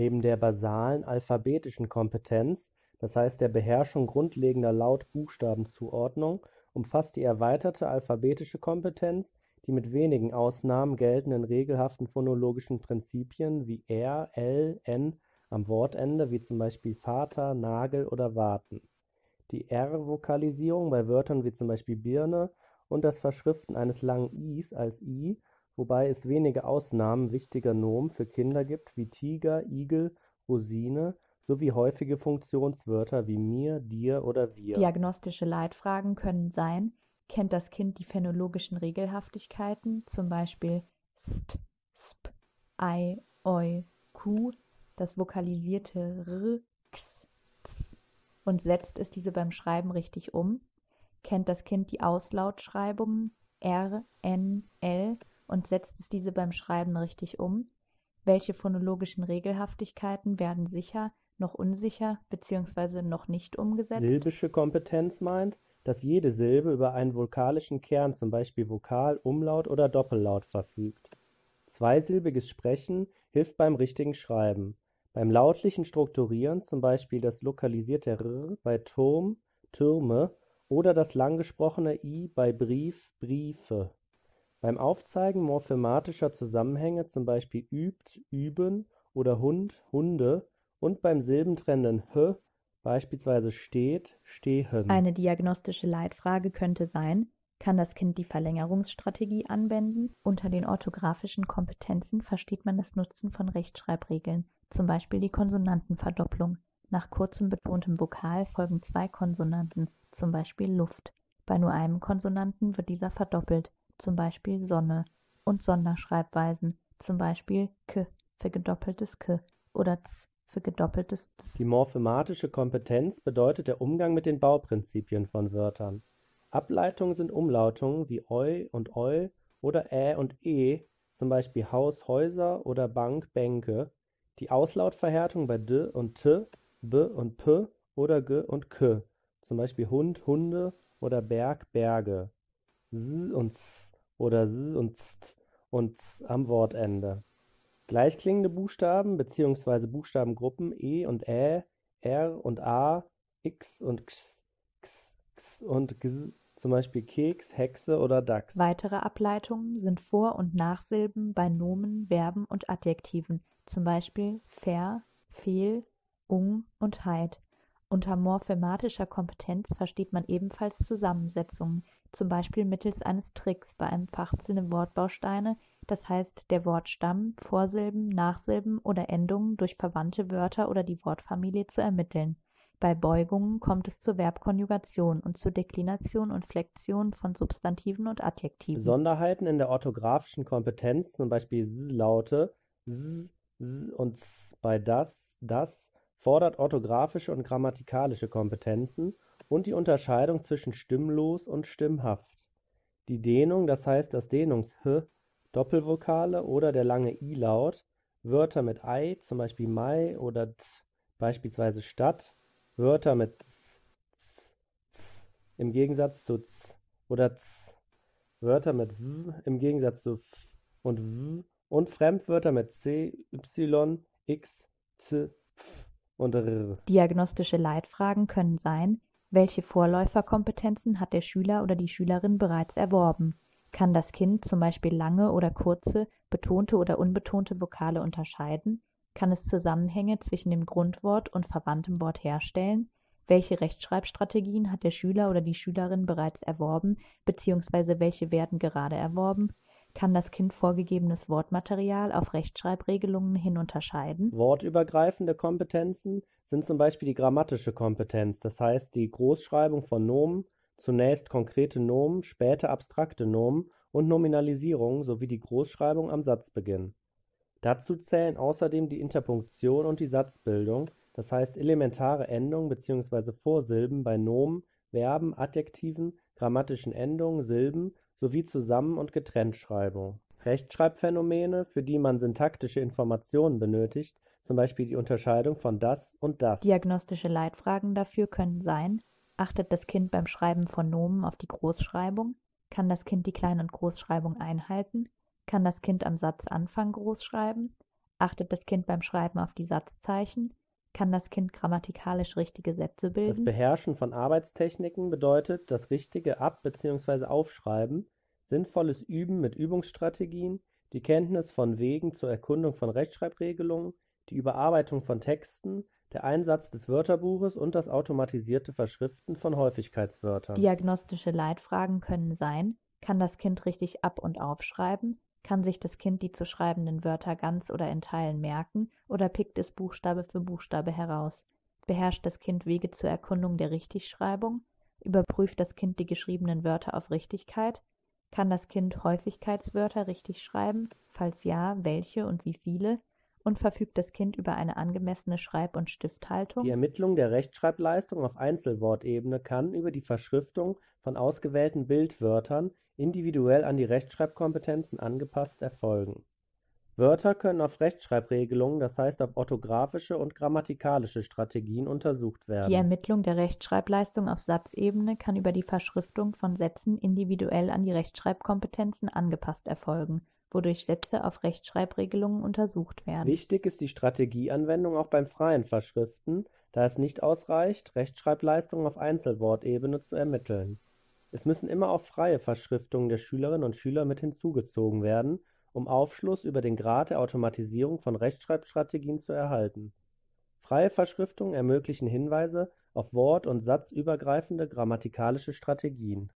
Neben der basalen alphabetischen Kompetenz, das heißt der Beherrschung grundlegender Laut-Buchstaben-Zuordnung, umfasst die erweiterte alphabetische Kompetenz die mit wenigen Ausnahmen geltenden regelhaften phonologischen Prinzipien wie R, L, N am Wortende, wie zum Beispiel Vater, Nagel oder Warten. Die R-Vokalisierung bei Wörtern wie zum Beispiel Birne und das Verschriften eines langen Is als I, wobei es wenige Ausnahmen wichtiger Nomen für Kinder gibt wie Tiger, Igel, Rosine sowie häufige Funktionswörter wie mir, dir oder wir. Diagnostische Leitfragen können sein: Kennt das Kind die phänologischen Regelhaftigkeiten, zum Beispiel st, sp, ei, oi, ku, das vokalisierte r, x, ts, und setzt es diese beim Schreiben richtig um? Kennt das Kind die Auslautschreibungen r, n, l und setzt es diese beim Schreiben richtig um? Welche phonologischen Regelhaftigkeiten werden sicher, noch unsicher bzw. noch nicht umgesetzt? Silbische Kompetenz meint, dass jede Silbe über einen vokalischen Kern, zum Beispiel Vokal, Umlaut oder Doppellaut, verfügt. Zweisilbiges Sprechen hilft beim richtigen Schreiben. Beim lautlichen Strukturieren, zum Beispiel das lokalisierte R bei Turm, Türme oder das langgesprochene I bei Brief, Briefe. Beim Aufzeigen morphematischer Zusammenhänge, zum Beispiel übt, üben oder Hund, Hunde, und beim silbentrennenden H, beispielsweise steht, stehen. Eine diagnostische Leitfrage könnte sein: Kann das Kind die Verlängerungsstrategie anwenden? Unter den orthografischen Kompetenzen versteht man das Nutzen von Rechtschreibregeln, zum Beispiel die Konsonantenverdopplung. Nach kurzem betontem Vokal folgen zwei Konsonanten, zum Beispiel Luft. Bei nur einem Konsonanten wird dieser verdoppelt, zum Beispiel Sonne. Und Sonderschreibweisen, zum Beispiel k für gedoppeltes k oder z für gedoppeltes z. Die morphematische Kompetenz bedeutet der Umgang mit den Bauprinzipien von Wörtern. Ableitungen sind Umlautungen wie eu und eu oder ä und e, zum Beispiel Haus, Häuser oder Bank, Bänke. Die Auslautverhärtung bei d und t, b und p oder g und k, zum Beispiel Hund, Hunde oder Berg, Berge. S und s oder s und z am Wortende. Gleichklingende Buchstaben bzw. Buchstabengruppen E und Ä, R und A, X und X, X, X und G, zum Beispiel Keks, Hexe oder Dachs. Weitere Ableitungen sind Vor- und Nachsilben bei Nomen, Verben und Adjektiven, zum Beispiel ver, fehl, ung und heit. Unter morphematischer Kompetenz versteht man ebenfalls Zusammensetzungen, zum Beispiel mittels eines Tricks bei einem Fachziel Wortbausteine, das heißt der Wortstamm, Vorsilben, Nachsilben oder Endungen durch verwandte Wörter oder die Wortfamilie zu ermitteln. Bei Beugungen kommt es zur Verbkonjugation und zur Deklination und Flexion von Substantiven und Adjektiven. Besonderheiten in der orthografischen Kompetenz, zum Beispiel S-Laute, S, S und S bei das, das, fordert orthografische und grammatikalische Kompetenzen und die Unterscheidung zwischen stimmlos und stimmhaft. Die Dehnung, das heißt das Dehnungs-H, Doppelvokale oder der lange I-Laut, Wörter mit Ei, zum Beispiel Mai oder Z, beispielsweise Stadt, Wörter mit Z, Z, Z im Gegensatz zu Z oder Z, Wörter mit W im Gegensatz zu F und W und Fremdwörter mit C, Y, X, T, F. Diagnostische Leitfragen können sein: Welche Vorläuferkompetenzen hat der Schüler oder die Schülerin bereits erworben? Kann das Kind zum Beispiel lange oder kurze, betonte oder unbetonte Vokale unterscheiden? Kann es Zusammenhänge zwischen dem Grundwort und verwandtem Wort herstellen? Welche Rechtschreibstrategien hat der Schüler oder die Schülerin bereits erworben, bzw. welche werden gerade erworben? Kann das Kind vorgegebenes Wortmaterial auf Rechtschreibregelungen hin unterscheiden? Wortübergreifende Kompetenzen sind zum Beispiel die grammatische Kompetenz, das heißt die Großschreibung von Nomen, zunächst konkrete Nomen, später abstrakte Nomen und Nominalisierung sowie die Großschreibung am Satzbeginn. Dazu zählen außerdem die Interpunktion und die Satzbildung, das heißt elementare Endungen bzw. Vorsilben bei Nomen, Verben, Adjektiven, grammatischen Endungen, Silben sowie Zusammen- und Getrenntschreibung. Rechtschreibphänomene, für die man syntaktische Informationen benötigt, zum Beispiel die Unterscheidung von das und das. Diagnostische Leitfragen dafür können sein: Achtet das Kind beim Schreiben von Nomen auf die Großschreibung? Kann das Kind die Klein- und Großschreibung einhalten? Kann das Kind am Satzanfang groß schreiben? Achtet das Kind beim Schreiben auf die Satzzeichen? Kann das Kind grammatikalisch richtige Sätze bilden? Das Beherrschen von Arbeitstechniken bedeutet das richtige Ab- bzw. Aufschreiben, sinnvolles Üben mit Übungsstrategien, die Kenntnis von Wegen zur Erkundung von Rechtschreibregelungen, die Überarbeitung von Texten, der Einsatz des Wörterbuches und das automatisierte Verschriften von Häufigkeitswörtern. Diagnostische Leitfragen können sein: Kann das Kind richtig ab- und aufschreiben? Kann sich das Kind die zu schreibenden Wörter ganz oder in Teilen merken oder pickt es Buchstabe für Buchstabe heraus? Beherrscht das Kind Wege zur Erkundung der Richtigschreibung? Überprüft das Kind die geschriebenen Wörter auf Richtigkeit? Kann das Kind Häufigkeitswörter richtig schreiben? Falls ja, welche und wie viele? Und verfügt das Kind über eine angemessene Schreib- und Stifthaltung? Die Ermittlung der Rechtschreibleistung auf Einzelwortebene kann über die Verschriftung von ausgewählten Bildwörtern individuell an die Rechtschreibkompetenzen angepasst erfolgen. Wörter können auf Rechtschreibregelungen, das heißt auf orthografische und grammatikalische Strategien untersucht werden. Die Ermittlung der Rechtschreibleistung auf Satzebene kann über die Verschriftung von Sätzen individuell an die Rechtschreibkompetenzen angepasst erfolgen, wodurch Sätze auf Rechtschreibregelungen untersucht werden. Wichtig ist die Strategieanwendung auch beim freien Verschriften, da es nicht ausreicht, Rechtschreibleistungen auf Einzelwortebene zu ermitteln. Es müssen immer auch freie Verschriftungen der Schülerinnen und Schüler mit hinzugezogen werden, um Aufschluss über den Grad der Automatisierung von Rechtschreibstrategien zu erhalten. Freie Verschriftungen ermöglichen Hinweise auf wort- und satzübergreifende grammatikalische Strategien.